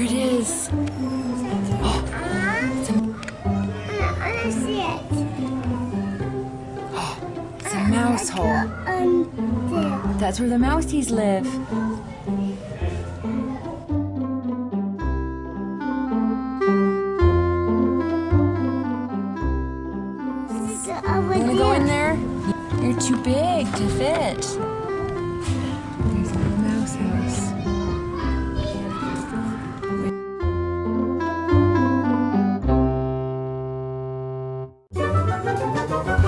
There it is. Oh, I want to see it. Oh, it's a mouse hole. That's where the mousies live. Wanna go in there? You're too big to fit. There's a mouse house. Thank you.